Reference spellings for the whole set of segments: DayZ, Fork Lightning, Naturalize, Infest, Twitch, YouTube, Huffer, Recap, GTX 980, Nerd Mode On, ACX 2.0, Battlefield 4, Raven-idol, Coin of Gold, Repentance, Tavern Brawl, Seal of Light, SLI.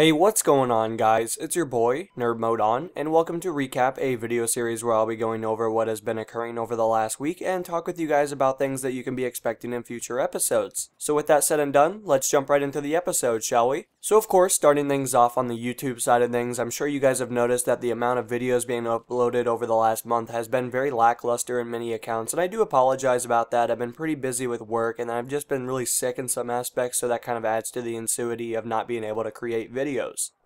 Hey, what's going on guys? It's your boy, Nerd Mode On, and welcome to Recap, a video series where I'll be going over what has been occurring over the last week and talk with you guys about things that you can be expecting in future episodes. So with that said and done, let's jump right into the episode, shall we? So of course, starting things off on the YouTube side of things, I'm sure you guys have noticed that the amount of videos being uploaded over the last month has been very lackluster in many accounts, and I do apologize about that. I've been pretty busy with work, and I've just been really sick in some aspects, so that kind of adds to the ingenuity of not being able to create videos.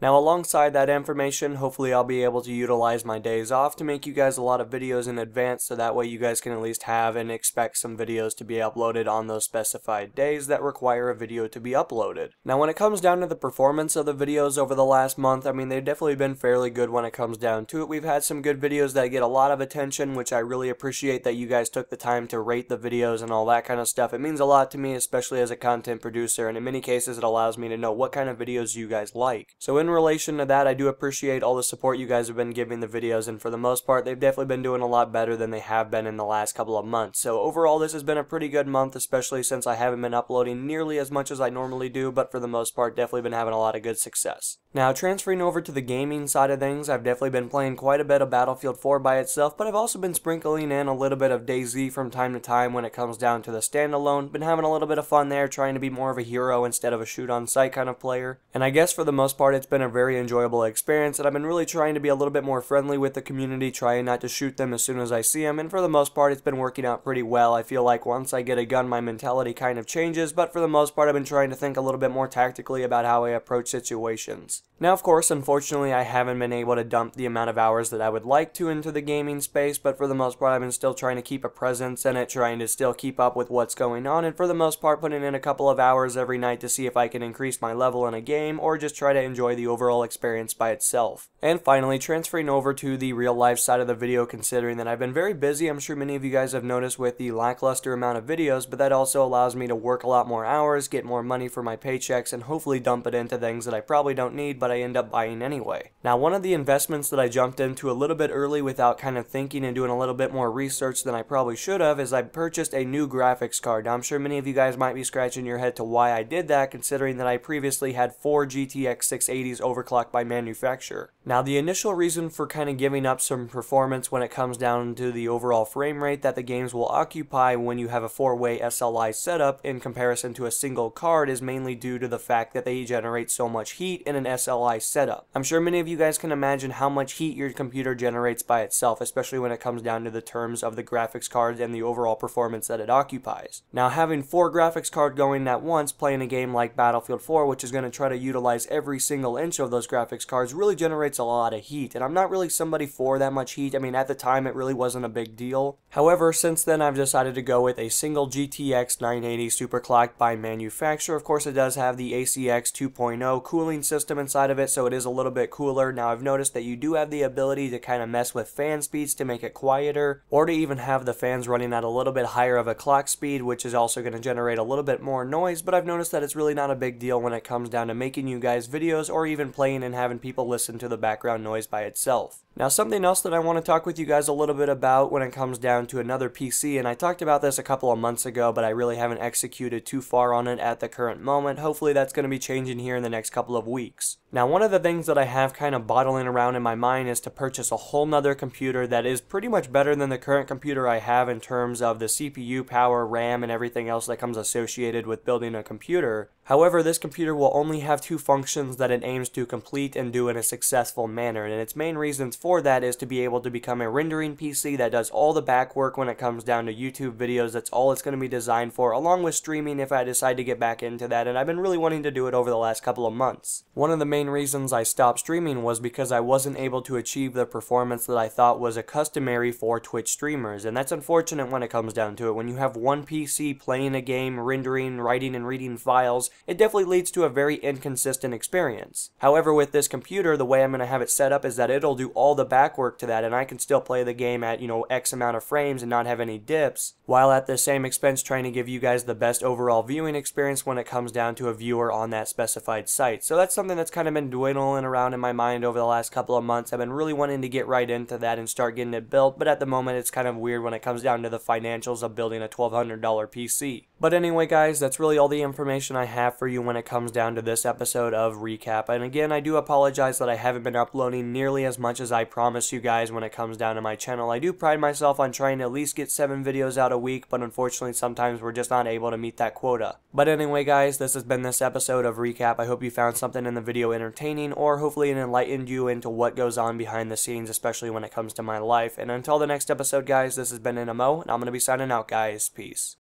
Now alongside that information, hopefully I'll be able to utilize my days off to make you guys a lot of videos in advance, so that way you guys can at least have and expect some videos to be uploaded on those specified days that require a video to be uploaded. Now when it comes down to the performance of the videos over the last month, I mean, they've definitely been fairly good when it comes down to it. We've had some good videos that get a lot of attention, which I really appreciate that you guys took the time to rate the videos and all that kind of stuff. It means a lot to me, especially as a content producer, and in many cases it allows me to know what kind of videos you guys like. So in relation to that, I do appreciate all the support you guys have been giving the videos, and for the most part they've definitely been doing a lot better than they have been in the last couple of months. So overall this has been a pretty good month, especially since I haven't been uploading nearly as much as I normally do, but for the most part definitely been having a lot of good success. Now transferring over to the gaming side of things, I've definitely been playing quite a bit of Battlefield 4 by itself, but I've also been sprinkling in a little bit of DayZ from time to time when it comes down to the standalone. Been having a little bit of fun there, trying to be more of a hero instead of a shoot on sight kind of player, and I guess for the most part it's been a very enjoyable experience, and I've been really trying to be a little bit more friendly with the community, trying not to shoot them as soon as I see them, and for the most part it's been working out pretty well. I feel like once I get a gun my mentality kind of changes, but for the most part I've been trying to think a little bit more tactically about how I approach situations. Now of course, unfortunately I haven't been able to dump the amount of hours that I would like to into the gaming space, but for the most part I've been still trying to keep a presence in it, trying to still keep up with what's going on, and for the most part putting in a couple of hours every night to see if I can increase my level in a game or just try to enjoy the overall experience by itself. And finally, transferring over to the real life side of the video, considering that I've been very busy, I'm sure many of you guys have noticed with the lackluster amount of videos, but that also allows me to work a lot more hours, get more money for my paychecks, and hopefully dump it into things that I probably don't need but I end up buying anyway. Now one of the investments that I jumped into a little bit early without kind of thinking and doing a little bit more research than I probably should have is I purchased a new graphics card. Now I'm sure many of you guys might be scratching your head to why I did that, considering that I previously had 4 GTX 680s overclocked by manufacturer. Now the initial reason for kind of giving up some performance when it comes down to the overall frame rate that the games will occupy when you have a 4-way SLI setup in comparison to a single card is mainly due to the fact that they generate so much heat in an SLI setup. I'm sure many of you guys can imagine how much heat your computer generates by itself, especially when it comes down to the terms of the graphics cards and the overall performance that it occupies. Now having 4 graphics cards going at once, playing a game like Battlefield 4, which is going to try to utilize every single inch of those graphics cards, really generates a lot of heat, and I'm not really somebody for that much heat. I mean, at the time it really wasn't a big deal. However, since then I've decided to go with a single GTX 980 superclocked by manufacturer. Of course it does have the ACX 2.0 cooling system inside of it, so it is a little bit cooler. Now I've noticed that you do have the ability to kind of mess with fan speeds to make it quieter, or to even have the fans running at a little bit higher of a clock speed, which is also going to generate a little bit more noise, but I've noticed that it's really not a big deal when it comes down to making you guys videos or even playing and having people listen to the background noise by itself. Now something else that I want to talk with you guys a little bit about when it comes down to another PC, and I talked about this a couple of months ago, but I really haven't executed too far on it at the current moment. Hopefully that's going to be changing here in the next couple of weeks. Now one of the things that I have kind of bottling around in my mind is to purchase a whole nother computer that is pretty much better than the current computer I have in terms of the CPU, power, RAM, and everything else that comes associated with building a computer. However, this computer will only have 2 functions that it aims to complete and do in a successful manner, and its main reasons for that is to be able to become a rendering PC that does all the back work when it comes down to YouTube videos. That's all it's going to be designed for, along with streaming if I decide to get back into that, and I've been really wanting to do it over the last couple of months. One of the main reasons I stopped streaming was because I wasn't able to achieve the performance that I thought was customary for Twitch streamers, and that's unfortunate when it comes down to it. When you have one PC playing a game, rendering, writing, and reading files, it definitely leads to a very inconsistent experience. However, with this computer, the way I'm going to have it set up is that it'll do all the back work to that, and I can still play the game at, you know, X amount of frames and not have any dips, while at the same expense trying to give you guys the best overall viewing experience when it comes down to a viewer on that specified site. So that's something that's kind of been dwindling around in my mind over the last couple of months. I've been really wanting to get right into that and start getting it built, but at the moment it's kind of weird when it comes down to the financials of building a $1,200 PC. But anyway, guys, that's really all the information I have for you when it comes down to this episode of Recap. And again, I do apologize that I haven't been uploading nearly as much as I promised you guys when it comes down to my channel. I do pride myself on trying to at least get 7 videos out a week, but unfortunately sometimes we're just not able to meet that quota. But anyway, guys, this has been this episode of Recap. I hope you found something in the video entertaining, or hopefully it enlightened you into what goes on behind the scenes, especially when it comes to my life. And until the next episode, guys, this has been NMO, and I'm going to be signing out, guys. Peace.